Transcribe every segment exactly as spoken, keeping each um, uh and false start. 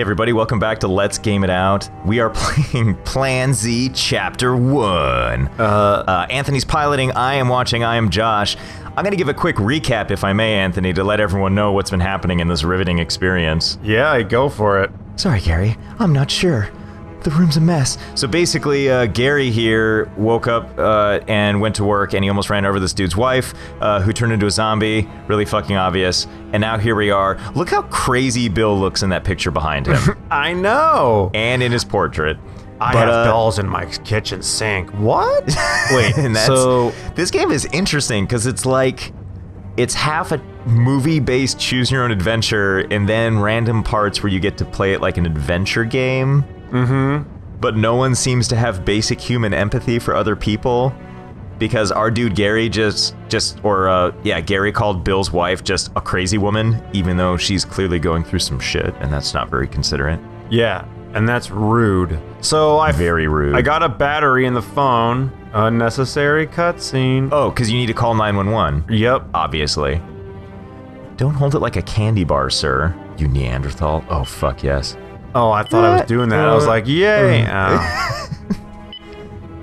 Hey everybody, welcome back to Let's Game It Out. We are playing Plan Z Chapter one. Uh, uh, Anthony's piloting, I am watching, I am Josh. I'm gonna give a quick recap, if I may, Anthony, to let everyone know what's been happening in this riveting experience. Yeah, go for it. Sorry, Gary, I'm not sure. The room's a mess. So basically, uh, Gary here woke up uh, and went to work, and he almost ran over this dude's wife, uh, who turned into a zombie. Really fucking obvious. And now here we are. Look how crazy Bill looks in that picture behind him. I know! And in his portrait. I but, have uh, dolls in my kitchen sink. What? Wait, and that's, so... This game is interesting, because it's like... It's half a movie-based choose-your-own-adventure, and then random parts where you get to play it like an adventure game. Mm-hmm. But no one seems to have basic human empathy for other people, because our dude Gary just, just, or uh, yeah, Gary called Bill's wife just a crazy woman, even though she's clearly going through some shit, and that's not very considerate. Yeah, and that's rude. So I very rude. I got a battery in the phone. Unnecessary cutscene. Oh, because you need to call nine one one. Yep. Obviously. Don't hold it like a candy bar, sir. You Neanderthal. Oh fuck yes. Oh, I thought yeah. I was doing that. Uh, I was like, yay! Uh,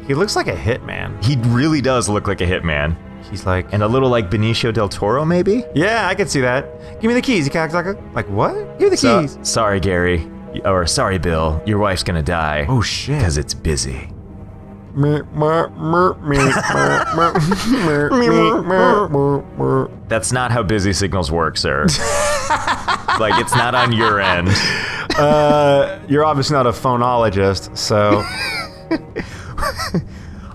he looks like a hitman. He really does look like a hitman. He's like... And a little like Benicio del Toro, maybe? Yeah, I could see that. Give me the keys, you cocksucker. Like, what? Give me the so, keys. Sorry, Gary. Or, sorry, Bill. Your wife's gonna die. Oh, shit. Because it's busy. That's not how busy signals work, sir. Like, it's not on your end. Uh, you're obviously not a phonologist, so...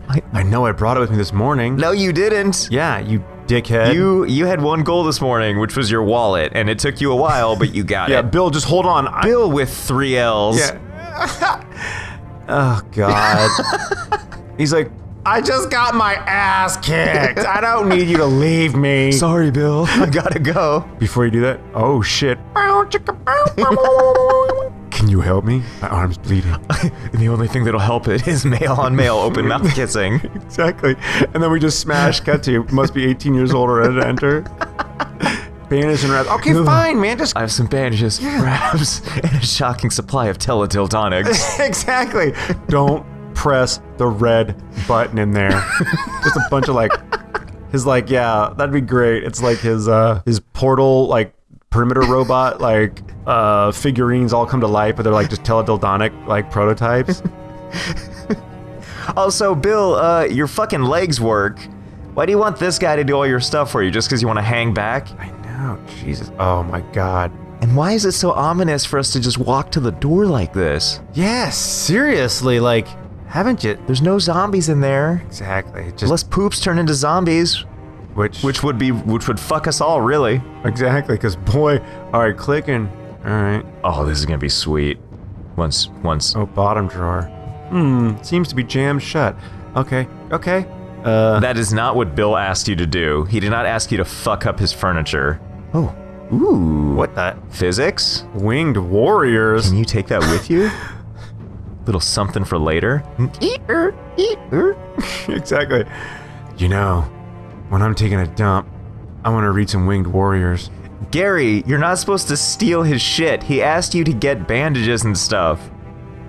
I, I know I brought it with me this morning. No, you didn't. Yeah, you dickhead. You you had one goal this morning, which was your wallet, and it took you a while, but you got yeah, it. Yeah, Bill, just hold on. Bill I, with three L's. Yeah. Oh, God. He's like, I just got my ass kicked. I don't need you to leave me. Sorry, Bill. I gotta go. Before you do that, oh, shit. Can you help me? My arm's bleeding. And the only thing that'll help it is male on male open mouth kissing. Exactly. And then we just smash cut to you. Must be eighteen years old or to enter. Bandages and wraps. Okay, Ooh. fine, man. Just I have some bandages, yeah. wraps, and a shocking supply of teledildonics. Exactly. Don't press the red button in there. Just a bunch of like his like, yeah, that'd be great. It's like his uh his portal like perimeter robot, like, uh, figurines all come to life, but they're like just teledildonic, like, prototypes. Also, Bill, uh, your fucking legs work. Why do you want this guy to do all your stuff for you? Just because you want to hang back? I know, Jesus. Oh my God. And why is it so ominous for us to just walk to the door like this? Yeah, seriously, like, haven't you? There's no zombies in there. Exactly. Just... Unless poops turn into zombies. Which, which would be, which would fuck us all, really. Exactly, because boy, all right, clicking. All right. Oh, this is gonna be sweet. Once, once. Oh, bottom drawer. Hmm, seems to be jammed shut. Okay, okay. Uh. That is not what Bill asked you to do. He did not ask you to fuck up his furniture. Oh. Ooh. What the? Physics? Winged warriors. Can you take that with you? Little something for later. Eater, eater. Exactly. You know. When I'm taking a dump, I want to read some Winged Warriors. Gary, you're not supposed to steal his shit. He asked you to get bandages and stuff.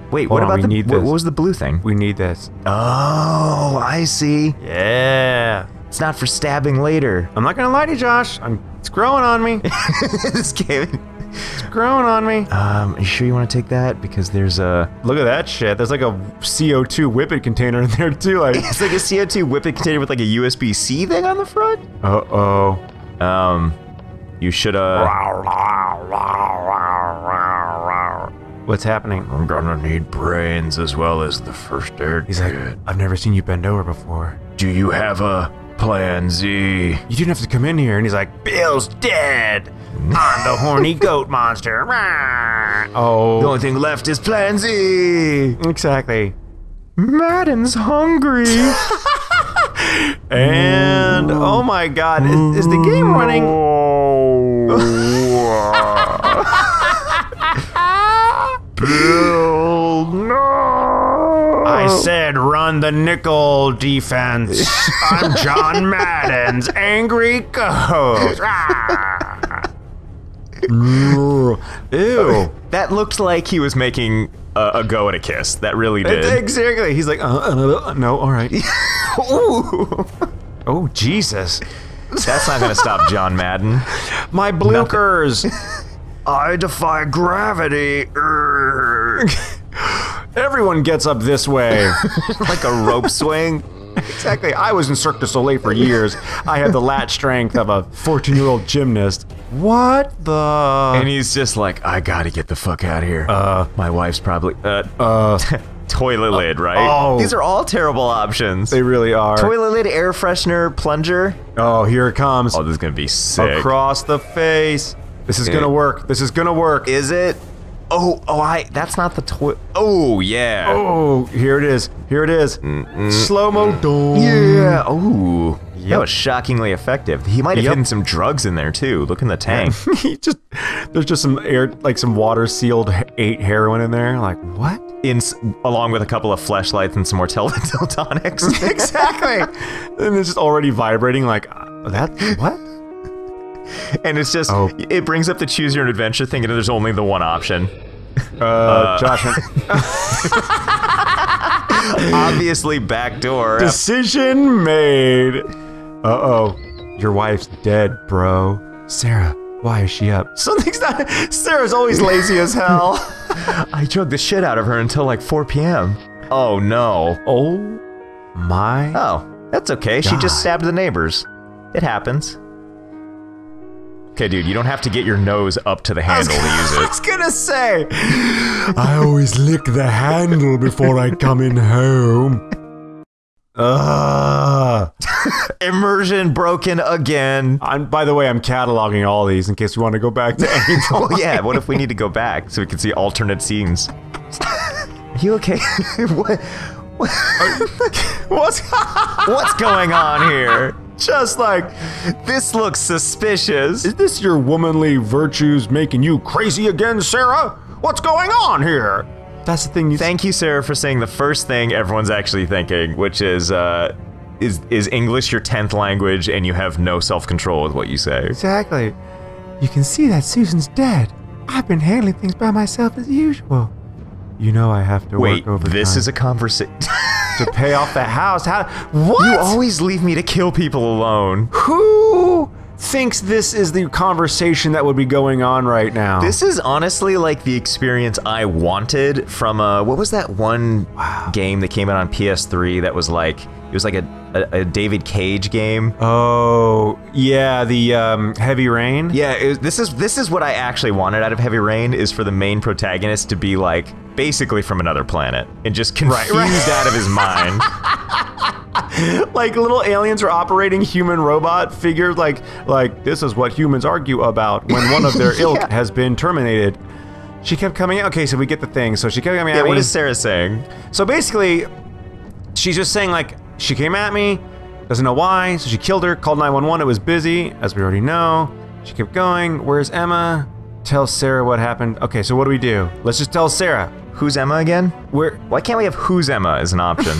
Wait, Hold what on, about we the need what, what was the blue thing? We need this. Oh, I see. Yeah. It's not for stabbing later. I'm not gonna lie to you, Josh. I'm it's growing on me. This game. It's growing on me. Um, are you sure you want to take that? Because there's a... Look at that shit. There's like a C O two whippet container in there, too. Like... It's like a C O two whippet container with like a U S B C thing on the front? Uh-oh. Um, you should, uh... What's happening? I'm gonna need brains as well as the first aid. He's like, I've never seen you bend over before. Do you have a Plan Z? You didn't have to come in here. And he's like, Bill's dead! I'm the horny goat monster. Oh. The only thing left is Plan Z. Exactly. Madden's hungry. And oh my God, is, is the game running? Bill, no. I said run the nickel defense. I'm John Madden's angry goat. Ew. That looked like he was making a, a go at a kiss. That really did. Exactly. He's like, uh, uh, no, all right. Ooh. Oh, Jesus. That's not going to stop John Madden. My bloopers. I defy gravity. Everyone gets up this way. Like a rope swing. Exactly. I was in Cirque du Soleil for years. I had the lat strength of a fourteen-year-old gymnast. What the? And he's just like, I gotta get the fuck out of here. Uh, my wife's probably uh, uh toilet uh, lid, right? Oh, these are all terrible options. They really are. Toilet lid, air freshener, plunger. Oh, here it comes. Oh, this is gonna be sick. Across the face. This is it, gonna work. This is gonna work. Is it? Oh, oh, I, that's not the toy. Oh, yeah. Oh, here it is. Here it is. Mm -mm. Slow-mo. Mm. Yeah. Oh, yep. That was shockingly effective. He might have yep. hidden some drugs in there, too. Look in the tank. he just, there's just some air, like some water-sealed eight heroin in there. Like, what? In, along with a couple of fleshlights and some more tonics. Exactly. And it's just already vibrating like, that, what? And it's just, oh. it brings up the choose your own adventure thing, and there's only the one option. Uh, uh Josh. Obviously, back door. Decision made. Uh-oh. Your wife's dead, bro. Sarah, why is she up? Something's not, Sarah's always lazy as hell. I drugged the shit out of her until like four P M Oh, no. Oh, my. Oh, that's okay. God. She just stabbed the neighbors. It happens. Okay, dude, you don't have to get your nose up to the handle to use it. I was gonna say! I always lick the handle before I come in home. Ugh. Immersion broken again. I'm, by the way, I'm cataloging all these in case we want to go back to any point. Oh, yeah, what if we need to go back so we can see alternate scenes? You okay? What? What? What's, what's going on here? Just like, this looks suspicious. Is this your womanly virtues making you crazy again, Sarah? What's going on here? That's the thing you- Thank you, Sarah, for saying the first thing everyone's actually thinking, which is, uh, is, is English your tenth language and you have no self-control with what you say. Exactly. You can see that Susan's dead. I've been handling things by myself as usual. You know I have to Wait, work over Wait, this is a conversation. To pay off the house, how- What? You always leave me to kill people alone. Who thinks this is the conversation that would be going on right now? This is honestly like the experience I wanted from a- What was that one wow. game that came out on P S three that was like- It was like a, a, a David Cage game. Oh, yeah, the um, Heavy Rain? Yeah, it was, this is this is what I actually wanted out of Heavy Rain, is for the main protagonist to be like, basically from another planet, and just confused right, right. out of his mind. Like little aliens are operating human robot figures, like, like this is what humans argue about when one of their yeah. ilk has been terminated. She kept coming out, okay, so we get the thing, so she kept coming out. Yeah, what me. is Sarah saying? So basically, she's just saying like, she came at me, doesn't know why, so she killed her, called nine one one, it was busy, as we already know. She kept going, where's Emma? Tell Sarah what happened. Okay, so what do we do? Let's just tell Sarah. Who's Emma again? Where? Why can't we have who's Emma as an option?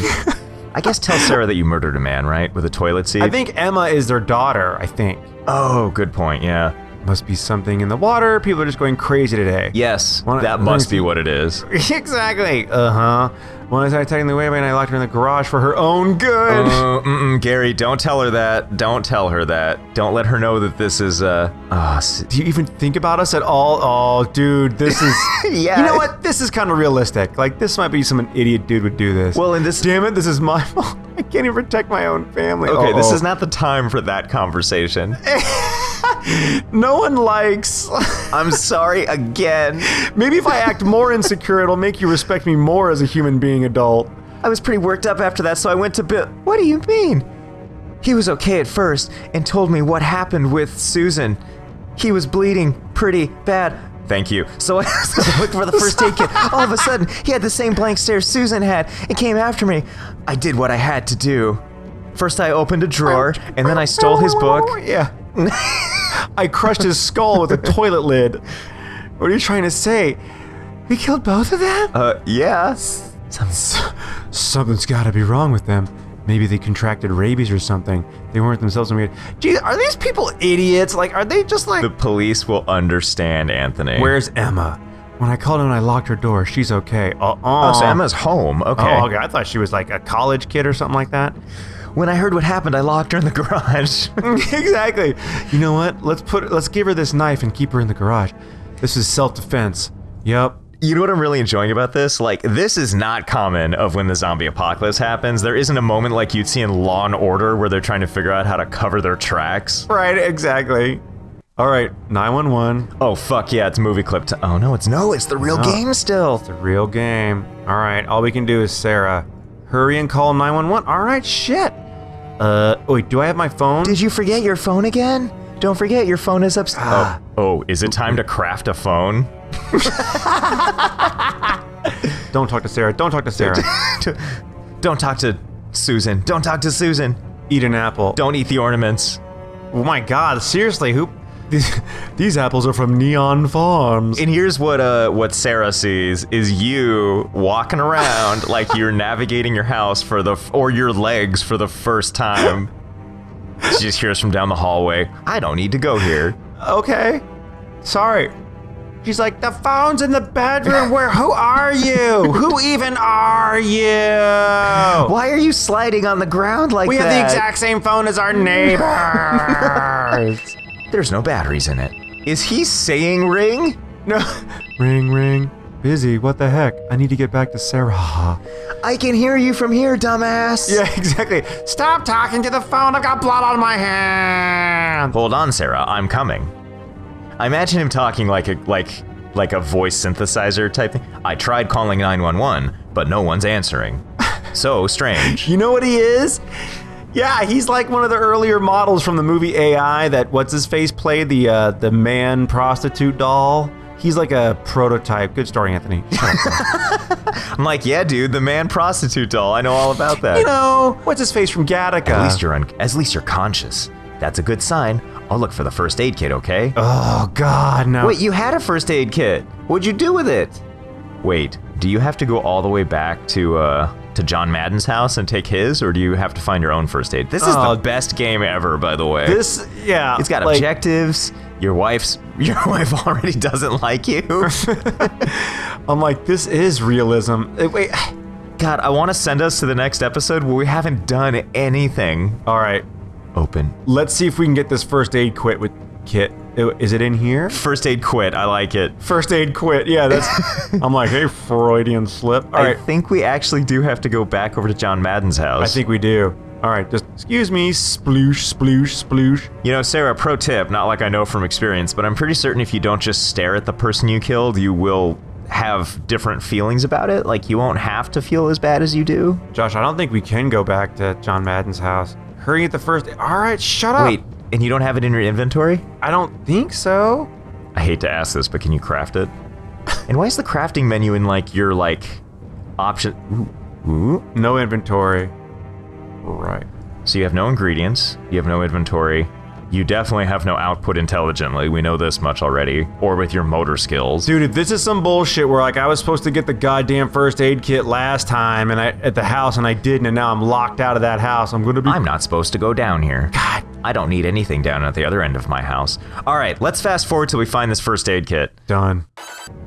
I guess tell Sarah that you murdered a man, right? With a toilet seat? I think Emma is their daughter, I think. Oh, good point, yeah. Must be something in the water, people are just going crazy today. Yes, Wanna, that must be what it is. Exactly, uh-huh. One night I tagged the wayman and I locked her in the garage for her own good. Uh, mm-mm, Gary, don't tell her that. Don't tell her that. Don't let her know that this is, uh... uh do you even think about us at all? Oh, dude, this is... yeah. You know what? This is kind of realistic. Like, this might be some an idiot dude would do this. Well, and this... Damn it, this is my fault. I can't even protect my own family. Okay, uh-oh. This is not the time for that conversation. No one likes... I'm sorry, again. Maybe if I act more insecure, it'll make you respect me more as a human being. Adult. I was pretty worked up after that, so I went to Bill. What do you mean? He was okay at first and told me what happened with Susan. He was bleeding pretty bad. Thank you. So I was looking for the first aid kit. All of a sudden, he had the same blank stare Susan had and came after me. I did what I had to do. First, I opened a drawer, and then I stole his book. Yeah. I crushed his skull with a toilet lid. What are you trying to say? We killed both of them? Uh, yes. Something's, something's gotta be wrong with them. Maybe they contracted rabies or something. They weren't themselves. And we had, gee, are these people idiots? Like, are they just like... The police will understand, Anthony. Where's Emma? When I called her and I locked her door, she's okay. Uh-uh. Oh, so Emma's home. Okay. Oh, okay. I thought she was like a college kid or something like that. When I heard what happened, I locked her in the garage. Exactly. You know what? Let's put, let's give her this knife and keep her in the garage. This is self-defense. Yep. You know what I'm really enjoying about this? Like, this is not common of when the zombie apocalypse happens. There isn't a moment like you'd see in Law and Order where they're trying to figure out how to cover their tracks. Right, exactly. All right, nine one one. Oh, fuck yeah, it's movie clip time. Oh, no, it's no, it's the real no, game still. It's the real game. All right, all we can do is Sarah. Hurry and call nine one one. All right, shit. Uh, wait, do I have my phone? Did you forget your phone again? Don't forget, your phone is upstairs. Oh, oh, is it time to craft a phone? Don't talk to Sarah. Don't talk to Sarah. Don't talk to Susan. Don't talk to Susan. Eat an apple. Don't eat the ornaments. Oh my God! Seriously, who? These, these apples are from Neon Farms. And here's what uh what Sarah sees is you walking around like you're navigating your house for the or your legs for the first time. She just hears from down the hallway. I don't need to go here. Okay. Sorry. She's like, the phone's in the bedroom. Where? Who are you? Who even are you? Why are you sliding on the ground like we that? We have the exact same phone as our neighbors. There's no batteries in it. Is he saying ring? No. Ring, ring. Busy. What the heck? I need to get back to Sarah. I can hear you from here, dumbass. Yeah, exactly. Stop talking to the phone. I've got blood on my hand. Hold on, Sarah. I'm coming. I imagine him talking like a like like a voice synthesizer type thing. I tried calling nine one one, but no one's answering. So strange. You know what he is? Yeah, he's like one of the earlier models from the movie A I that what's his face played, the uh, the man prostitute doll. He's like a prototype. Good story, Anthony. I'm like, yeah, dude, the man prostitute doll. I know all about that. You know, what's his face from Gattaca? At least you're un at least you're conscious. That's a good sign. I'll look for the first aid kit, okay? Oh, God, no. Wait, you had a first aid kit. What'd you do with it? Wait, do you have to go all the way back to, uh, to John Madden's house and take his, or do you have to find your own first aid? This is oh, the best game ever, by the way. This, yeah. It's got like, objectives. Your wife's, your wife already doesn't like you. I'm like, this is realism. Wait, God, I want to send us to the next episode where we haven't done anything. All right. Open. Let's see if we can get this first aid quit with kit. Is it in here? First aid quit. I like it. First aid quit. Yeah, that's. I'm like, hey, Freudian slip. All I right. think we actually do have to go back over to John Madden's house. I think we do. All right. Just excuse me. Sploosh, sploosh, sploosh. You know, Sarah. Pro tip. Not like I know from experience, but I'm pretty certain if you don't just stare at the person you killed, you will have different feelings about it. Like you won't have to feel as bad as you do. Josh, I don't think we can go back to John Madden's house. Hurry at the first. All right, shut up. Wait, and you don't have it in your inventory? I don't think so. I hate to ask this, but can you craft it? And why is the crafting menu in like your like option? Ooh, ooh. No inventory. Right. So you have no ingredients. You have no inventory. You definitely have no output intelligently. We know this much already. Or with your motor skills. Dude, if this is some bullshit where like I was supposed to get the goddamn first aid kit last time and I at the house and I didn't and now I'm locked out of that house, I'm gonna be- I'm not supposed to go down here. God. I don't need anything down at the other end of my house. All right, let's fast forward till we find this first aid kit. Done.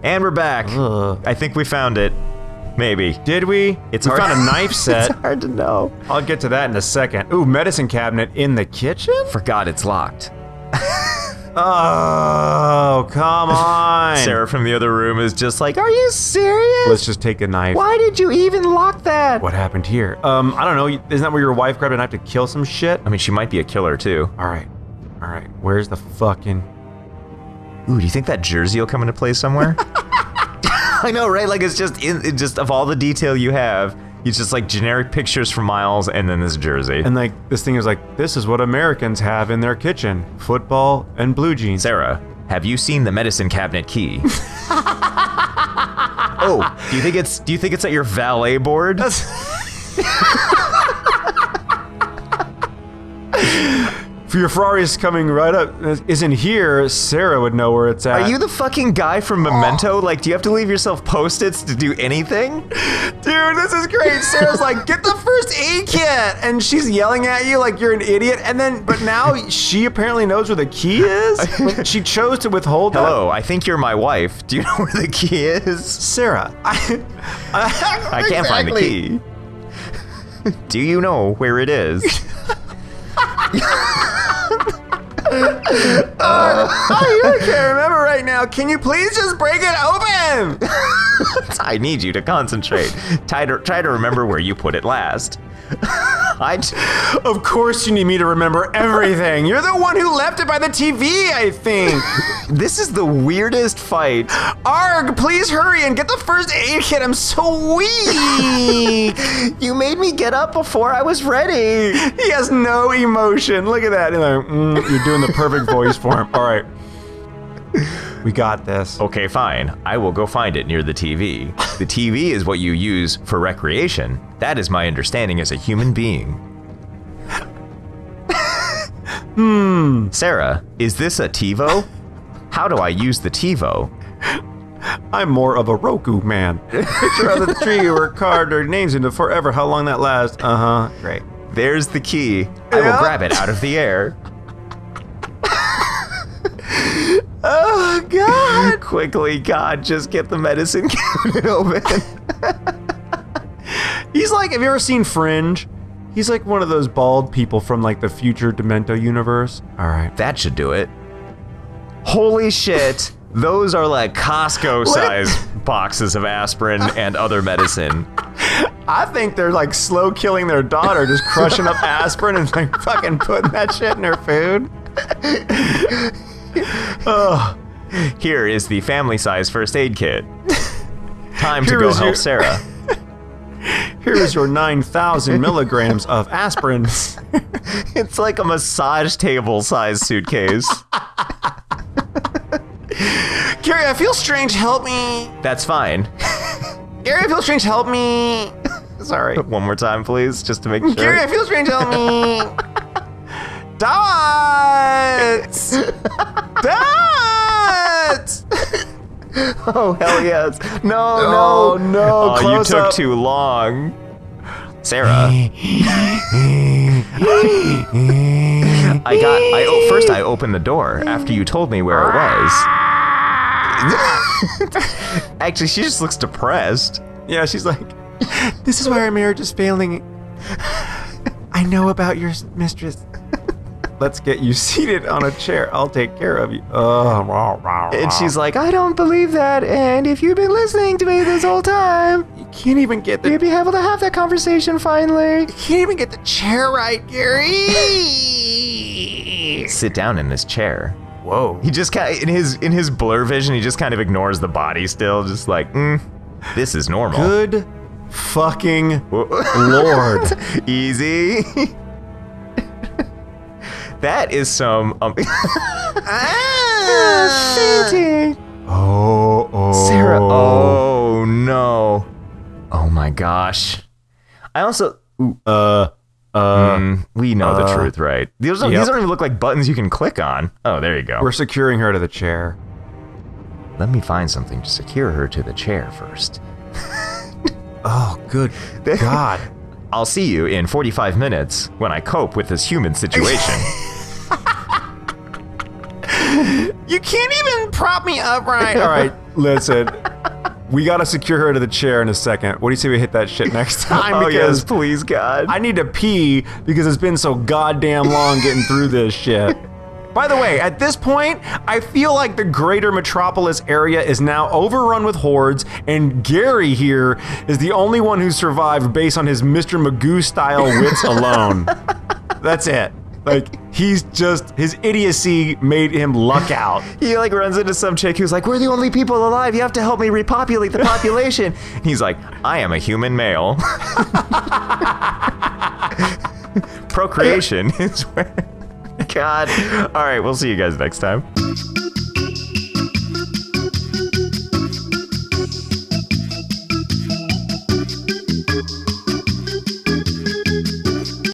And we're back. Ugh. I think we found it. Maybe. Did we? It's we hard. found a knife set. It's hard to know. I'll get to that in a second. Ooh, medicine cabinet in the kitchen? Forgot it's locked. Oh, come on. Sarah from the other room is just like, are you serious? Let's just take the knife. Why did you even lock that? What happened here? Um, I don't know. Isn't that where your wife grabbed a knife to kill some shit? I mean, she might be a killer too. All right. All right. Where's the fucking... Ooh, do you think that jersey will come into play somewhere? I know, right? Like it's just, in, it just of all the detail you have, it's just like generic pictures from Miles and then this jersey. And like this thing is like, this is what Americans have in their kitchen: football and blue jeans. Sarah, have you seen the medicine cabinet key? Oh, do you think it's do you think it's at your valet board? That's your Ferrari's coming right up. Isn't here, Sarah would know where it's at. Are you the fucking guy from Memento? Like, do you have to leave yourself post-its to do anything? Dude, this is great. Sarah's like, get the first aid kit! And she's yelling at you like you're an idiot, and then, but now she apparently knows where the key is? Like, she chose to withhold that. Hello, I think you're my wife. Do you know where the key is? Sarah, I... I, I can't exactly. find the key. Do you know where it is? uh, I can't remember right now. Can you please just break it open? I need you to concentrate. Try to, try to remember where you put it last. I of course you need me to remember everything. You're the one who left it by the T V, I think. This is the weirdest fight. Arg, please hurry and get the first aid kit. I'm so weak. You made me get up before I was ready. He has no emotion. Look at that. You're, like, mm, you're doing the perfect voice for him. All right. We got this. Okay, fine. I will go find it near the T V. The T V is what you use for recreation. That is my understanding as a human being. Hmm. Sarah, is this a TiVo? How do I use the TiVo? I'm more of a Roku man. Picture of the tree were carved their names into forever. How long that lasts? Uh-huh. Great. There's the key. Yeah. I will grab it out of the air. Oh, God! Quickly, God, just get the medicine cabinet open. He's like, have you ever seen Fringe? He's like one of those bald people from like the future Demento universe. All right. That should do it. Holy shit. Those are like Costco-sized boxes of aspirin and other medicine. I think they're like slow killing their daughter, just crushing up aspirin and like fucking putting that shit in her food. Oh. Here is the family size first aid kit. Time to go help Sarah. Here is your nine thousand milligrams of aspirin. It's like a massage table size suitcase. Gary, I feel strange. Help me. That's fine. Gary, I feel strange. Help me. Sorry. One more time, please, just to make sure. Gary, I feel strange. Help me. Dots! Dots! Oh, hell yes. No, no, no. Oh, close you took up. Too long. Sarah. I got, I, oh, first I opened the door after you told me where it was. Actually, she just looks depressed. Yeah, she's like, this is why our marriage is failing. I know about your mistress. Let's get you seated on a chair. I'll take care of you. Oh. And she's like, I don't believe that. And if you've been listening to me this whole time, you can't even get the... You'd be able to have that conversation finally. You can't even get the chair right, Gary. Sit down in this chair. Whoa. He just kind of, in his, in his blur vision, he just kind of ignores the body still. Just like, mm, this is normal. Good fucking Lord. Easy. That is some. Um, ah, oh, oh, Sarah. Oh no. Oh my gosh. I also. Ooh, uh. Uh. Mm, we know uh, the truth, right? These don't, yep. these don't even look like buttons you can click on. Oh, there you go. We're securing her to the chair. Let me find something to secure her to the chair first. Oh, good God. I'll see you in forty-five minutes when I cope with this human situation. You can't even prop me up right. All right, listen. We got to secure her to the chair in a second. What do you say we hit that shit next time? Oh, because yes, please, God. I need to pee because it's been so goddamn long getting through this shit. By the way, at this point, I feel like the greater metropolis area is now overrun with hordes, and Gary here is the only one who survived based on his Mister Magoo-style wits alone. That's it. Like, he's just, his idiocy made him luck out. He like runs into some chick who's like, we're the only people alive, you have to help me repopulate the population. He's like, I am a human male. Procreation is where... God. All right, we'll see you guys next time.